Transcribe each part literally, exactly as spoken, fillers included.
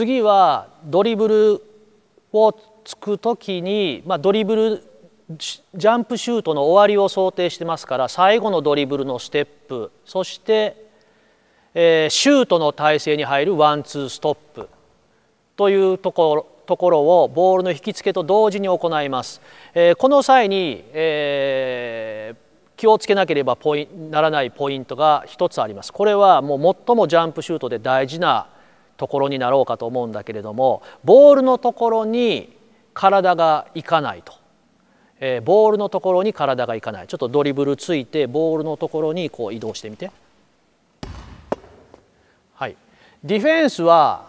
次はドリブルをつく時に、まあ、ドリブルジャンプシュートの終わりを想定してますから、最後のドリブルのステップ、そして、えー、シュートの体勢に入るワンツーストップというところところをボールの引きつけと同時に行います。えー、この際に、えー、気をつけなければポイならないポイントがひとつあります。これはもう最もジャンプシュートで大事なところになろうかと思うんだけれども、ボールのところに体がいかないと、えー、ボールのところに体がいかない。ちょっとドリブルついてボールのところにこう移動してみて。はい、ディフェンスは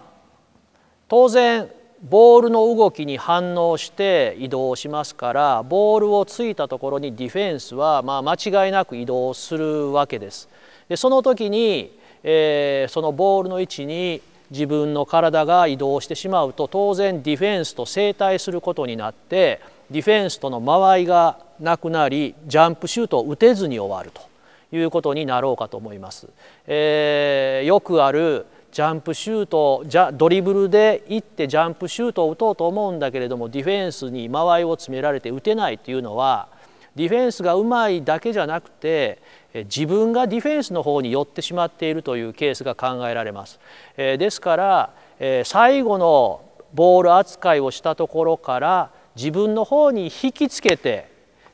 当然ボールの動きに反応して移動しますから、ボールをついたところにディフェンスはまあ間違いなく移動するわけです。でその時に、えー、そのボールの位置に自分の体が移動してしまうと、当然ディフェンスと正対することになって、ディフェンスとの間合いがなくなり、ジャンプシュートを打てずに終わるということになろうかと思います。えー、よくあるジャンプシュート、じゃドリブルで行ってジャンプシュートを打とうと思うんだけれども、ディフェンスに間合いを詰められて打てないというのは、ディフェンスがうまいだけじゃなくて、自分がディフェンスの方に寄ってしまっているというケースが考えられます。えー、ですから、えー、最後のボール扱いをしたところから自分の方に引きつけて、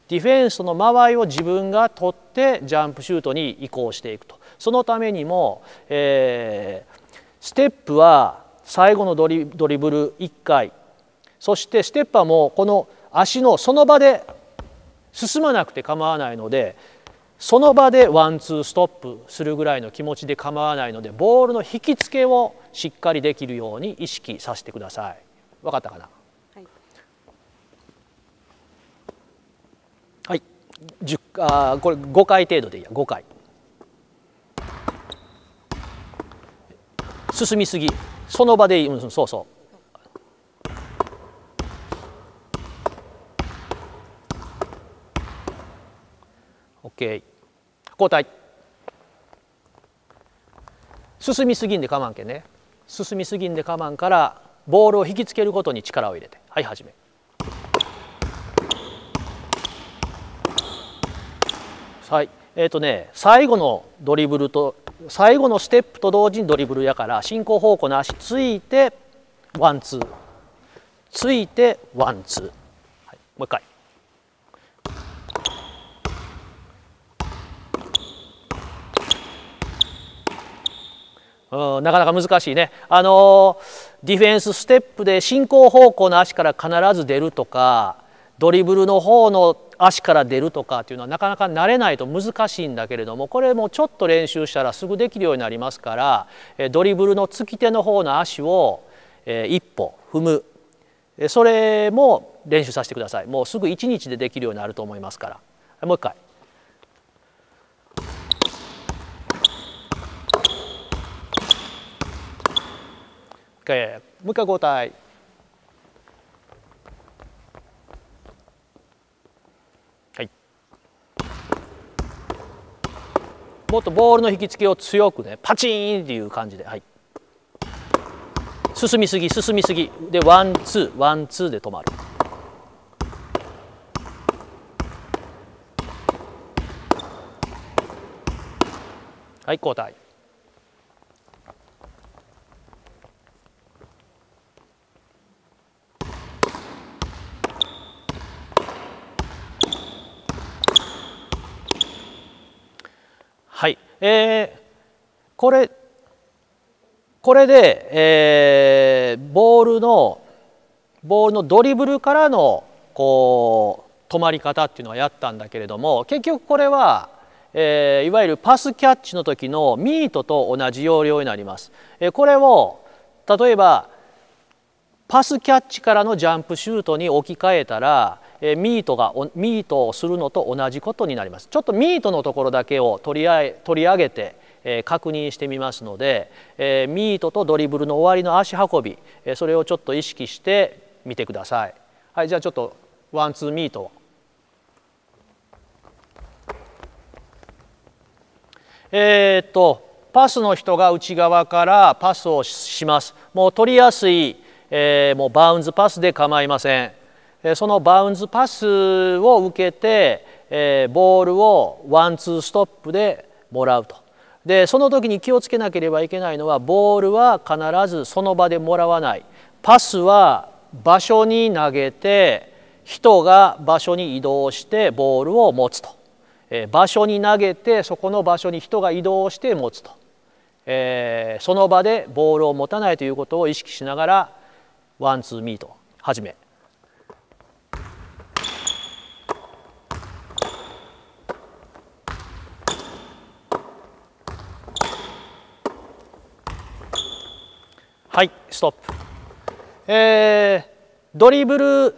ディフェンスの間合いを自分が取ってジャンプシュートに移行していくと。そのためにも、えーステップは最後のドリ、ドリブルいっかい、そしてステップはもうこの足のその場で進まなくて構わないので、その場でワンツーストップするぐらいの気持ちで構わないので、ボールの引きつけをしっかりできるように意識させてください。分かったかな？はい、はい、じゅうあこれごかい程度でいいや、ごかい。進みすぎ、その場でいい、うん、そうそう。OK、交代。進みすぎんで我慢けんね、進みすぎんで我慢からボールを引きつけることに力を入れて、はい、始め。はい、えっとね、最後のドリブルと最後のステップと同時にドリブルやから、進行方向の足ついてワンツー、ついてワンツー、はい、もう一回。うん、なかなか難しいね。あのディフェンスステップで進行方向の足から必ず出るとか、ドリブルの方の足から出るとかっていうのはなかなか慣れないと難しいんだけれども、これもちょっと練習したらすぐできるようになりますから、ドリブルのつき手の方の足を一歩踏む、それも練習させてください。もうすぐいちにちでできるようになると思いますから。もう一回。もう一回交代。もっとボールの引きつけを強くね、パチーンっていう感じで、はい、進みすぎ、進みすぎでワンツー、ワンツーで止まる。はい、交代。はい、えー、これこれで、えー、ボールのボールのドリブルからのこう止まり方っていうのはやったんだけれども、結局これは、えー、いわゆるパスキャッチの時のミートと同じ要領になります。えー、これを例えばパスキャッチからのジャンプシュートに置き換えたら、ミートがミートをするのと同じことになります。ちょっとミートのところだけを取りあえ取り上げて、えー、確認してみますので、えー、ミートとドリブルの終わりの足運び、えー、それをちょっと意識してみてください。はい、じゃあちょっとワンツーミートを、えー、っとパスの人が内側からパスをします。もう取りやすい、えー、もうバウンズパスで構いません。そのバウンズパスを受けて、えー、ボールをワンツーストップでもらうと。でその時に気をつけなければいけないのは、ボールは必ずその場でもらわない。パスは場所に投げて人が場所に移動してボールを持つと。えー、場所に投げてそこの場所に人が移動して持つと。えー、その場でボールを持たないということを意識しながらワンツーミート始め。はい、ストップ。えー、ドリブル、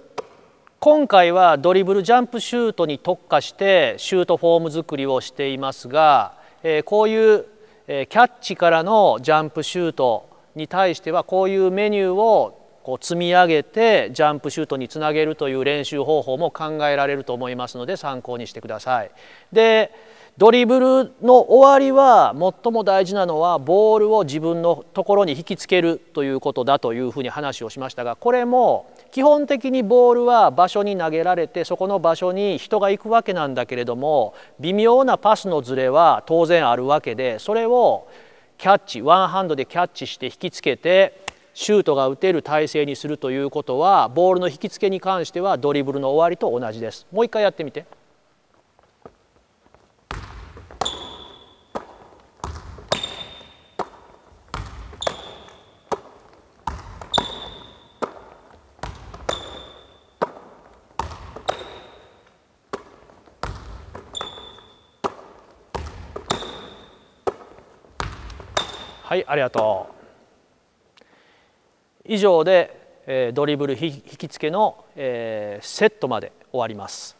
今回はドリブルジャンプシュートに特化してシュートフォーム作りをしていますが、えー、こういう、えー、キャッチからのジャンプシュートに対してはこういうメニューをこう積み上げてジャンプシュートにつなげるという練習方法も考えられると思いますので参考にしてください。でドリブルの終わりは最も大事なのはボールを自分のところに引きつけるということだというふうに話をしましたが、これも基本的にボールは場所に投げられてそこの場所に人が行くわけなんだけれども、微妙なパスのズレは当然あるわけで、それをキャッチ、ワンハンドでキャッチして引きつけてシュートが打てる体勢にするということはボールの引きつけに関してはドリブルの終わりと同じです。もう一回やってみて。はい、ありがとう。以上で、えー、ドリブル引き付けの、えー、セットまで終わります。